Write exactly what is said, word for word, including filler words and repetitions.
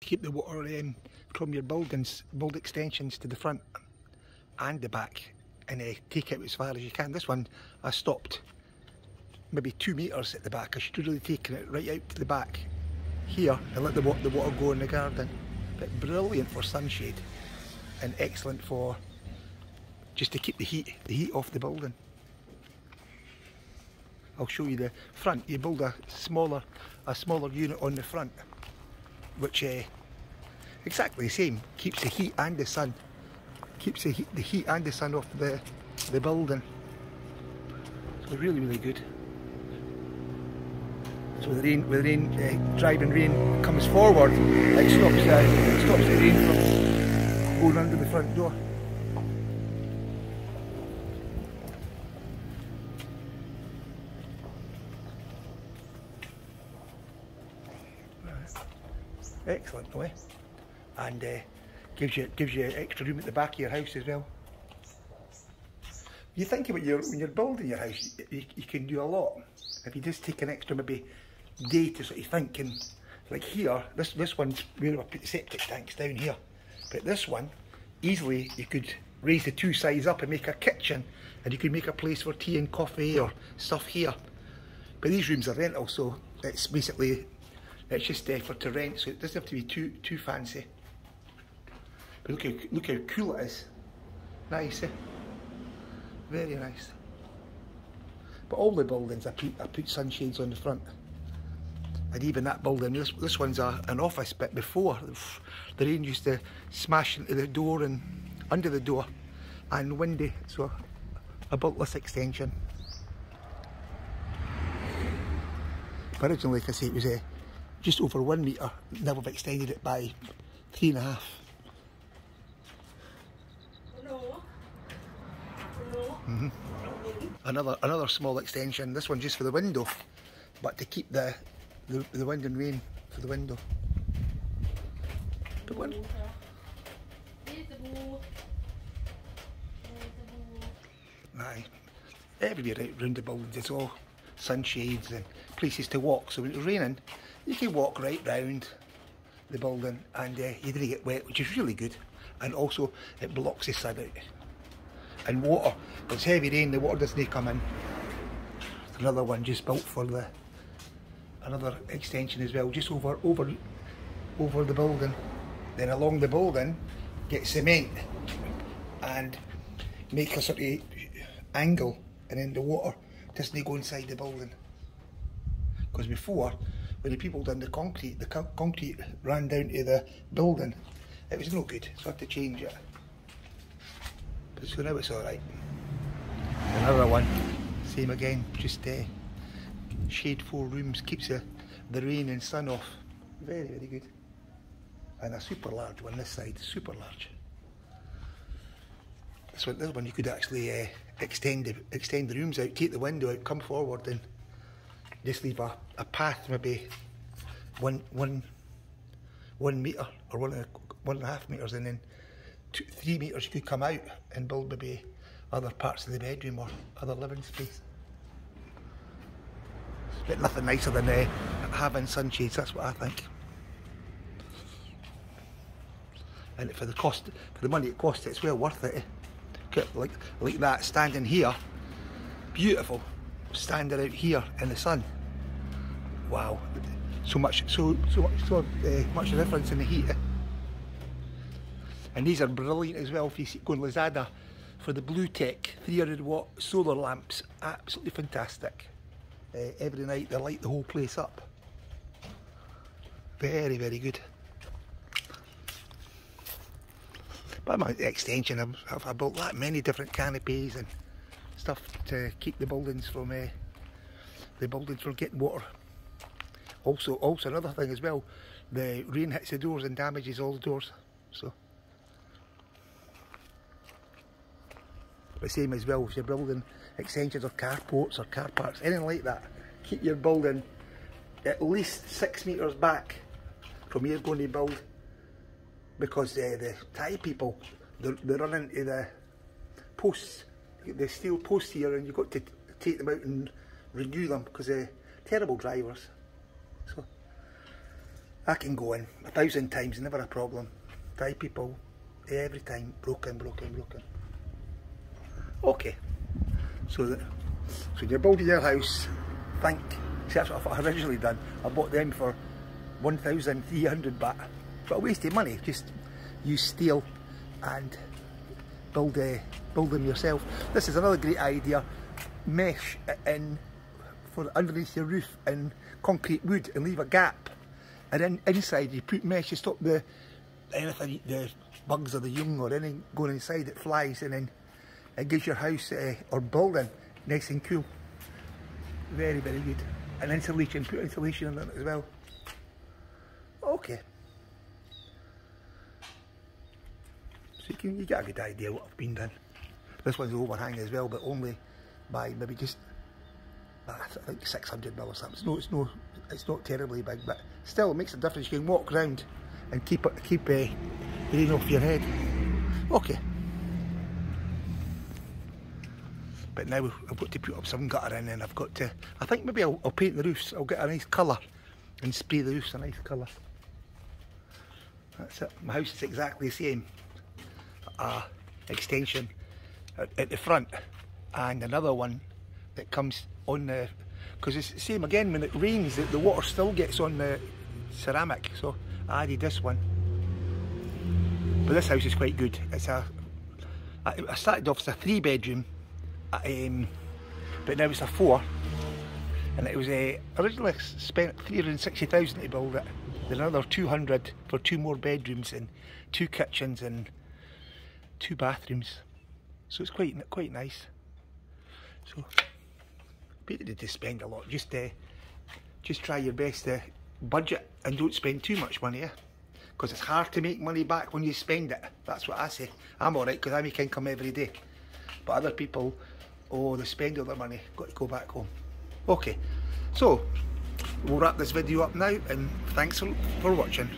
Keep the water in from your buildings, build extensions to the front and the back, and uh, take it as far as you can. This one I stopped maybe two metres at the back. I should have really taken it right out to the back here and let the water, the water go in the garden. But brilliant for sunshade and excellent for just to keep the heat the heat off the building. I'll show you the front. You build a smaller a smaller unit on the front, which uh, exactly the same, keeps the heat and the sun, keeps the heat, the heat and the sun off the the building. So really, really good. So the rain, when the rain, uh, driving rain comes forward, it stops, uh, it stops the rain from going under the front door. Excellent way, and uh, gives you gives you extra room at the back of your house as well. You think about your when you're building your house, you, you can do a lot. If you just take an extra maybe day to sort of think, and like here, this this one's where I put the septic tanks down here, but this one easily you could raise the two sides up and make a kitchen, and you could make a place for tea and coffee or stuff here. But these rooms are rental, so it's basically. It's just there uh, for to rent, so it doesn't have to be too too fancy. But look how look how cool it is. Nice, eh? Very nice. But all the buildings I put I put sunshades on the front, and even that building. This this one's a, an office, but before the rain used to smash into the door and under the door, and windy. So I built this extension. But originally, like I say, it was a. Uh, just over one metre, now we've extended it by three and a half. Hello. Hello. Mm-hmm. Another another small extension, this one just for the window, but to keep the the, the wind and rain for the window. Big one. Aye. Everywhere round the building it's all sunshades and places to walk, so when it's raining you can walk right round the building and uh, you didn't get wet, which is really good, and also it blocks the sun out. And water, if it's heavy rain, the water doesn't come in. There's another one just built for the another extension as well, just over over over the building. Then along the building, get cement and make a sort of angle, and then the water doesn't go inside the building. Because before, when the people done the concrete, the co concrete ran down to the building. It was no good, so I had to change it. But so now it's all right. Another one, same again, just uh, shade four rooms, keeps the, the rain and sun off. Very, very good. And a super large one this side, super large. This one, this one you could actually uh, extend, the, extend the rooms out, take the window out, come forward and just leave a, a path, maybe one, one, one metre or one, one and a half metres, and then two, three metres you could come out and build maybe other parts of the bedroom or other living space. But nothing nicer than uh, having sunshades, that's what I think. And for the cost, for the money it costs, it's well worth it. Eh? Like, like that, standing here, beautiful, standing out here in the sun. Wow, so much, so so much, so uh, much difference in the heat. Eh? And these are brilliant as well. If you see, go on Lazada for the BlueTech three hundred watt solar lamps, absolutely fantastic. Uh, every night they light the whole place up. Very, very good. By my extension, I've, I've built that many different canopies and stuff to keep the buildings from uh, the buildings from getting water. Also, also another thing as well, the rain hits the doors and damages all the doors. So, the same as well if you're building extensions or carports or car parks, anything like that. Keep your building at least six metres back from where you're going to build, because uh, the Thai people they run into the posts, the steel posts here, and you've got to take them out and renew them because they're terrible drivers. So I can go in a thousand times, never a problem. Five people, every time, broken, broken, broken. Okay, so that, so when you're building your house, think, see that's what I've originally done. I bought them for one thousand three hundred baht, but a waste of money, just use steel and build, uh, build them yourself. This is another great idea, mesh it in for underneath your roof in concrete wood and leave a gap, and then inside you put mesh to stop the anything, the bugs or the young or anything going inside that flies, and then it gives your house uh, or building nice and cool. Very, very good. And insulation, put insulation in it as well. Okay. So you, can, you get a good idea what I've been done. This one's overhang as well, but only by maybe just I think six hundred mil or something. No, it's no, it's not terribly big, but still it makes a difference. You can walk around and keep it, keep the uh, rain off your head. Okay. But now I've got to put up some gutter in, and I've got to, I think maybe I'll, I'll paint the roofs. I'll get a nice colour and spray the roofs a nice colour. That's it. My house is exactly the same. A extension at, at the front and another one that comes on the, because it's the same again, when it rains the, the water still gets on the ceramic, so I added this one. But this house is quite good. It's a, I, I started off as a three bedroom, um, but now it's a four, and it was uh, originally spent three hundred and sixty thousand to build it, then another two hundred for two more bedrooms and two kitchens and two bathrooms, so it's quite quite nice. So we didn't to spend a lot, just uh, just try your best to budget and don't spend too much money, eh? Because it's hard to make money back when you spend it. That's what I say. I'm alright because I make income every day, but other people, oh, they spend all their money, got to go back home. Okay, so we'll wrap this video up now, and thanks for watching.